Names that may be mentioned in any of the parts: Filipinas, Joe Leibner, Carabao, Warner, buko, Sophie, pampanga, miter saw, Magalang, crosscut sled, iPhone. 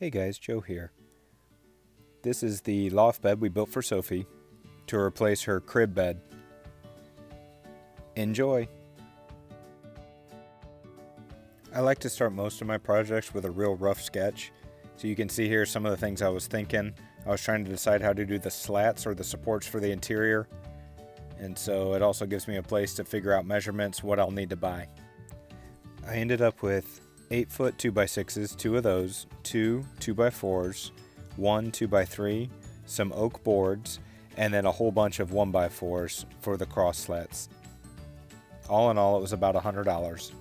Hey guys, Joe here. This is the loft bed we built for Sophie to replace her crib bed. Enjoy! I like to start most of my projects with a real rough sketch. So you can see here some of the things I was thinking. I was trying to decide how to do the slats or the supports for the interior. And so it also gives me a place to figure out measurements, what I'll need to buy. I ended up with 8-foot 2x6s, two of those, two 2x4s, one 2x3, some oak boards, and then a whole bunch of 1x4s for the cross slats. All in all, it was about $100.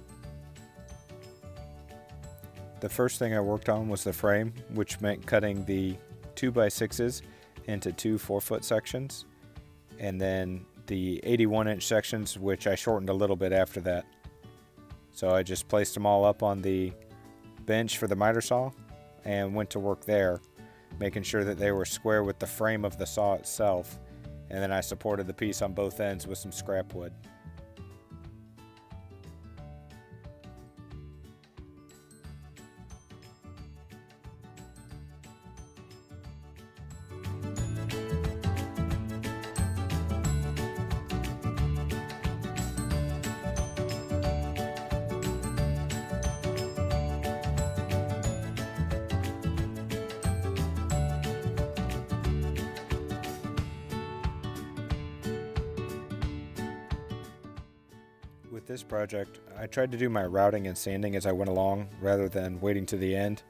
The first thing I worked on was the frame, which meant cutting the 2x6s into two 4-foot sections, and then the 81-inch sections, which I shortened a little bit after that. So I just placed them all up on the bench for the miter saw and went to work there, making sure that they were square with the frame of the saw itself. And then I supported the piece on both ends with some scrap wood. With this project, I tried to do my routing and sanding as I went along rather than waiting to the end.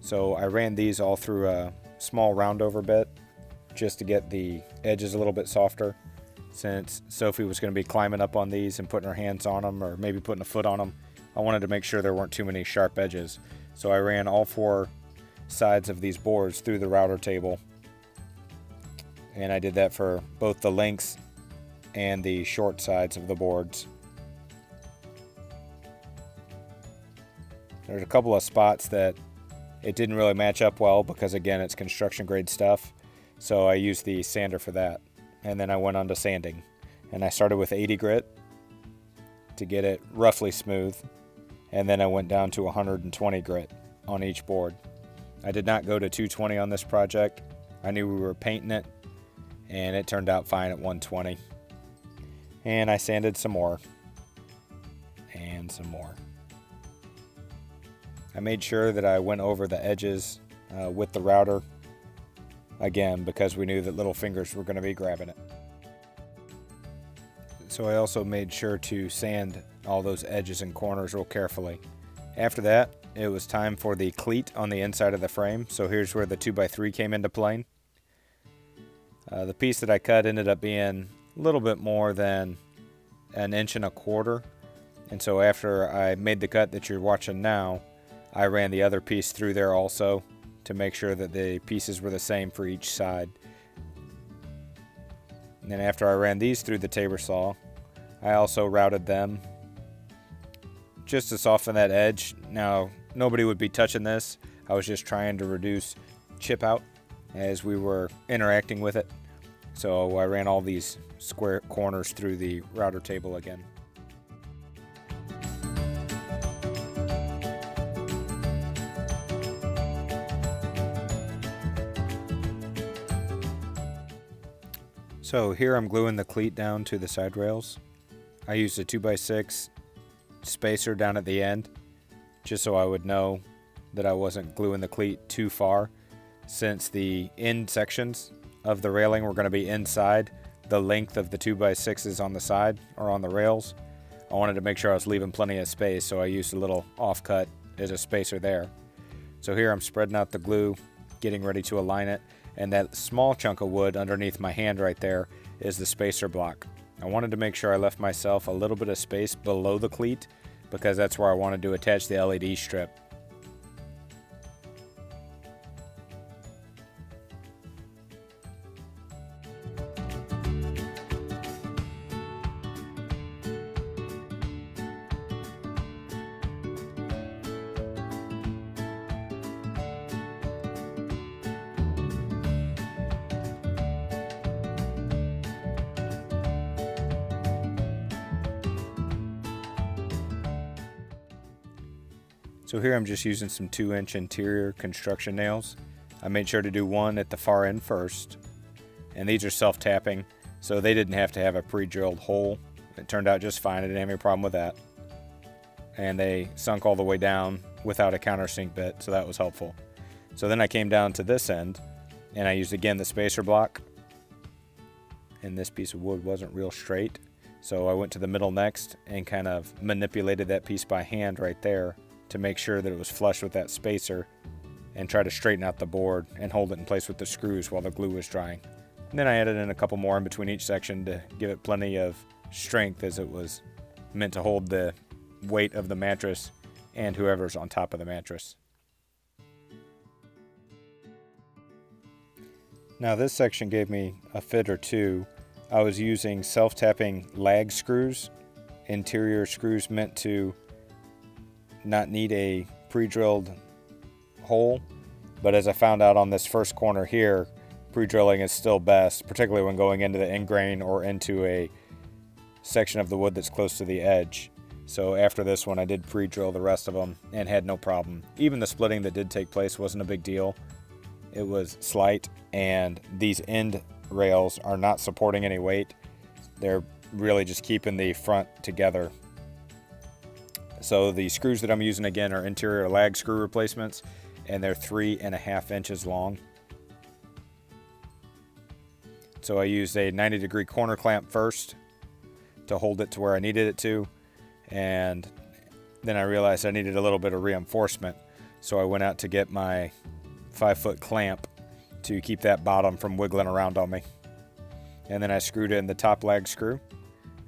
So I ran these all through a small roundover bit just to get the edges a little bit softer, since Sophie was going to be climbing up on these and putting her hands on them or maybe putting a foot on them. I wanted to make sure there weren't too many sharp edges. So I ran all four sides of these boards through the router table. And I did that for both the lengths and the short sides of the boards. There's a couple of spots that it didn't really match up well because, again, it's construction grade stuff. So I used the sander for that. And then I went on to sanding. And I started with 80 grit to get it roughly smooth. And then I went down to 120 grit on each board. I did not go to 220 on this project. I knew we were painting it, and it turned out fine at 120. And I sanded some more. And some more. I made sure that I went over the edges with the router, again, because we knew that little fingers were going to be grabbing it. So I also made sure to sand all those edges and corners real carefully. After that, it was time for the cleat on the inside of the frame, so here's where the 2x3 came into play. The piece that I cut ended up being a little bit more than 1.25 inches, and so after I made the cut that you're watching now, I ran the other piece through there also to make sure that the pieces were the same for each side. And then after I ran these through the taper saw, I also routed them just to soften that edge. Now, nobody would be touching this. I was just trying to reduce chip out as we were interacting with it. So I ran all these square corners through the router table again. So here I'm gluing the cleat down to the side rails. I used a 2x6 spacer down at the end just so I would know that I wasn't gluing the cleat too far, since the end sections of the railing were going to be inside the length of the 2x6s on the side or on the rails. I wanted to make sure I was leaving plenty of space, so I used a little offcut as a spacer there. So here I'm spreading out the glue, getting ready to align it. And that small chunk of wood underneath my hand right there is the spacer block. I wanted to make sure I left myself a little bit of space below the cleat because that's where I wanted to attach the LED strip. So So here I'm just using some 2-inch interior construction nails. I made sure to do one at the far end first, and these are self-tapping, so they didn't have to have a pre-drilled hole. It turned out just fine, I didn't have any problem with that. And they sunk all the way down without a countersink bit, so that was helpful. So then I came down to this end, and I used again the spacer block, and this piece of wood wasn't real straight, so I went to the middle next and kind of manipulated that piece by hand right there to make sure that it was flush with that spacer and try to straighten out the board and hold it in place with the screws while the glue was drying. And then I added in a couple more in between each section to give it plenty of strength, as it was meant to hold the weight of the mattress and whoever's on top of the mattress. Now this section gave me a fit or two. I was using self-tapping lag screws, interior screws meant to not need a pre-drilled hole, but as I found out on this first corner here, pre-drilling is still best, particularly when going into the end grain or into a section of the wood that's close to the edge. So after this one, I did pre-drill the rest of them and had no problem. Even the splitting that did take place wasn't a big deal. It was slight, and these end rails are not supporting any weight. They're really just keeping the front together. So the screws that I'm using again are interior lag screw replacements, and they're 3.5 inches long. So I used a 90-degree corner clamp first to hold it to where I needed it to, and then I realized I needed a little bit of reinforcement, so I went out to get my 5-foot clamp to keep that bottom from wiggling around on me. And then I screwed in the top lag screw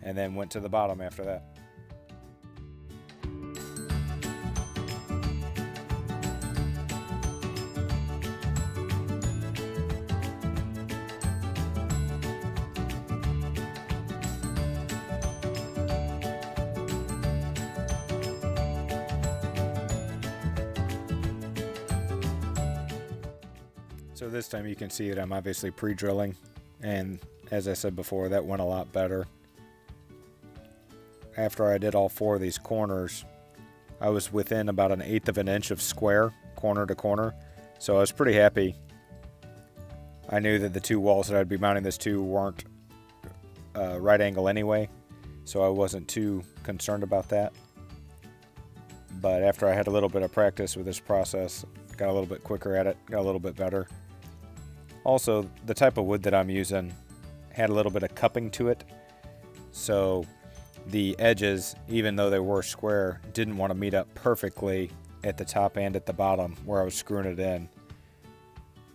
and then went to the bottom after that. So this time you can see that I'm obviously pre-drilling, and as I said before, that went a lot better. After I did all four of these corners, I was within about 1/8 of an inch of square corner to corner, so I was pretty happy. I knew that the two walls that I'd be mounting this to weren't right angle anyway, so I wasn't too concerned about that. But after I had a little bit of practice with this process, got a little bit quicker at it, got a little bit better. Also, the type of wood that I'm using had a little bit of cupping to it, so the edges, even though they were square, didn't want to meet up perfectly at the top and at the bottom where I was screwing it in.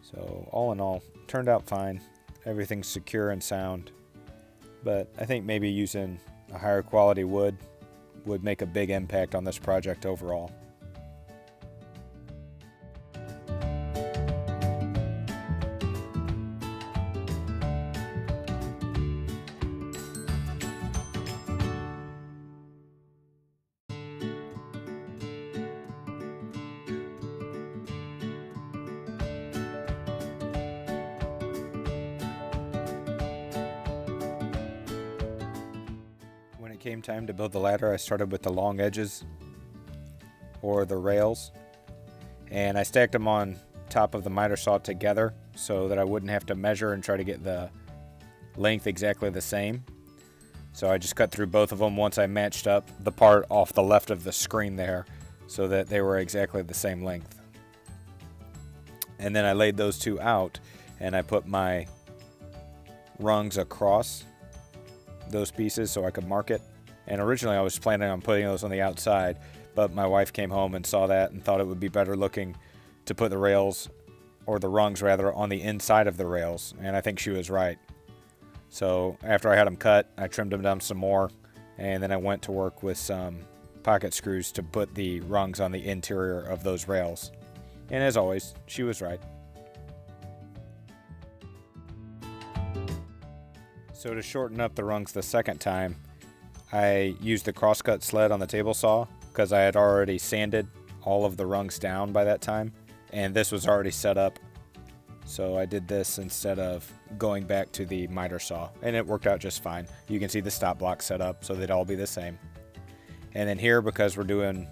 So all in all, turned out fine. Everything's secure and sound, but I think maybe using a higher quality wood would make a big impact on this project overall. Came time to build the ladder, I started with the long edges or the rails, and I stacked them on top of the miter saw together so that I wouldn't have to measure and try to get the length exactly the same. So I just cut through both of them once I matched up the part off the left of the screen there so that they were exactly the same length. And then I laid those two out and I put my rungs across those pieces so I could mark it. And originally I was planning on putting those on the outside, but my wife came home and saw that and thought it would be better looking to put the rails, or the rungs rather, on the inside of the rails, and I think she was right. So after I had them cut, I trimmed them down some more, and then I went to work with some pocket screws to put the rungs on the interior of those rails. And as always, she was right. So to shorten up the rungs the second time, I used the crosscut sled on the table saw because I had already sanded all of the rungs down by that time, and this was already set up. So I did this instead of going back to the miter saw, and it worked out just fine. You can see the stop block set up so they'd all be the same. And then here, because we're doing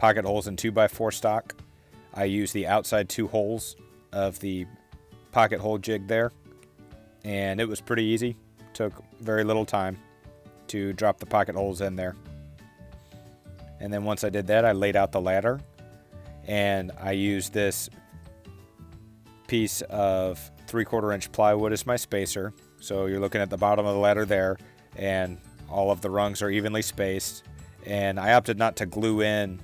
pocket holes in 2x4 stock. I use the outside two holes of the pocket hole jig there, and it was pretty easy. Took very little time to drop the pocket holes in there. And then once I did that, I laid out the ladder, and I used this piece of 3/4 inch plywood as my spacer. So you're looking at the bottom of the ladder there, and all of the rungs are evenly spaced. And I opted not to glue in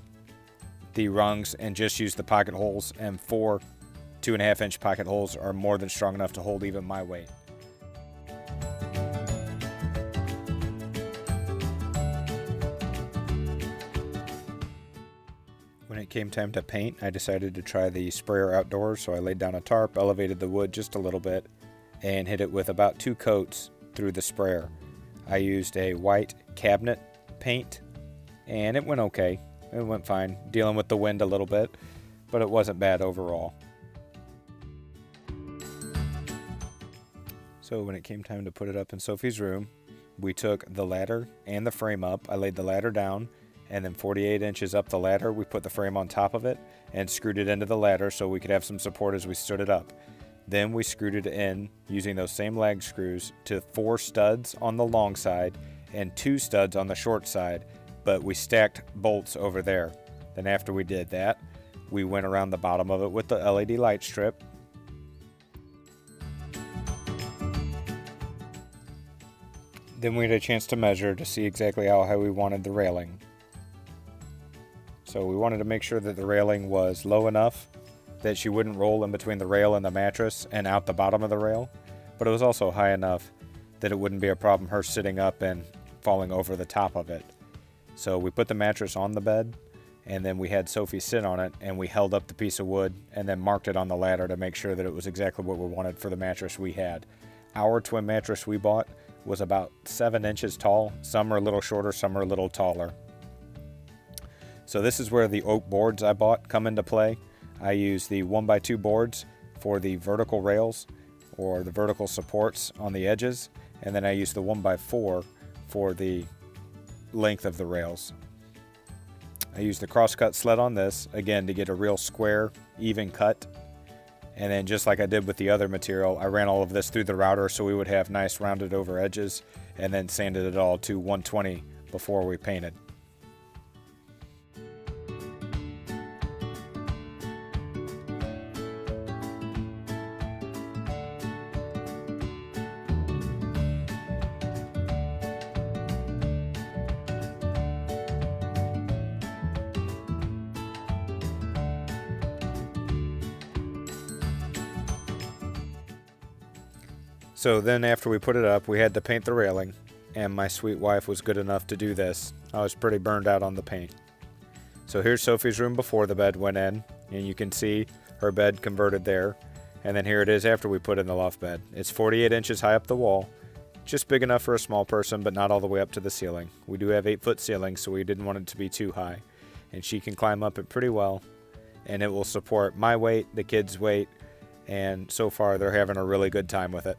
the rungs and just use the pocket holes, and 4 2.5 inch pocket holes are more than strong enough to hold even my weight. When it came time to paint, I decided to try the sprayer outdoors, so I laid down a tarp, elevated the wood just a little bit, and hit it with about 2 coats through the sprayer. I used a white cabinet paint, and it went okay. It went fine, dealing with the wind a little bit, but it wasn't bad overall. So when it came time to put it up in Sophie's room, we took the ladder and the frame up. I laid the ladder down, and then 48 inches up the ladder, we put the frame on top of it and screwed it into the ladder so we could have some support as we stood it up. Then we screwed it in using those same lag screws to 4 studs on the long side and 2 studs on the short side, but we stacked bolts over there. Then after we did that, we went around the bottom of it with the LED light strip. Then we had a chance to measure to see exactly how high we wanted the railing. So we wanted to make sure that the railing was low enough that she wouldn't roll in between the rail and the mattress and out the bottom of the rail, but it was also high enough that it wouldn't be a problem her sitting up and falling over the top of it. So we put the mattress on the bed, and then we had Sophie sit on it, and we held up the piece of wood and then marked it on the ladder to make sure that it was exactly what we wanted for the mattress we had. Our twin mattress we bought was about 7 inches tall. Some are a little shorter, some are a little taller. So this is where the oak boards I bought come into play. I use the 1x2 boards for the vertical rails or the vertical supports on the edges, and then I use the 1x4 for the length of the rails. I use the crosscut sled on this, again, to get a real square, even cut. And then just like I did with the other material, I ran all of this through the router so we would have nice rounded over edges, and then sanded it all to 120 before we painted. So then after we put it up, we had to paint the railing, and my sweet wife was good enough to do this. I was pretty burned out on the paint. So here's Sophie's room before the bed went in, and you can see her bed converted there. And then here it is after we put in the loft bed. It's 48 inches high up the wall, just big enough for a small person, but not all the way up to the ceiling. We do have 8-foot ceilings, so we didn't want it to be too high. And she can climb up it pretty well, and it will support my weight, the kids' weight, and so far they're having a really good time with it.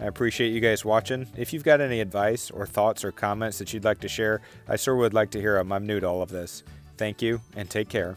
I appreciate you guys watching. If you've got any advice or thoughts or comments that you'd like to share, I sure would like to hear them. I'm new to all of this. Thank you, and take care.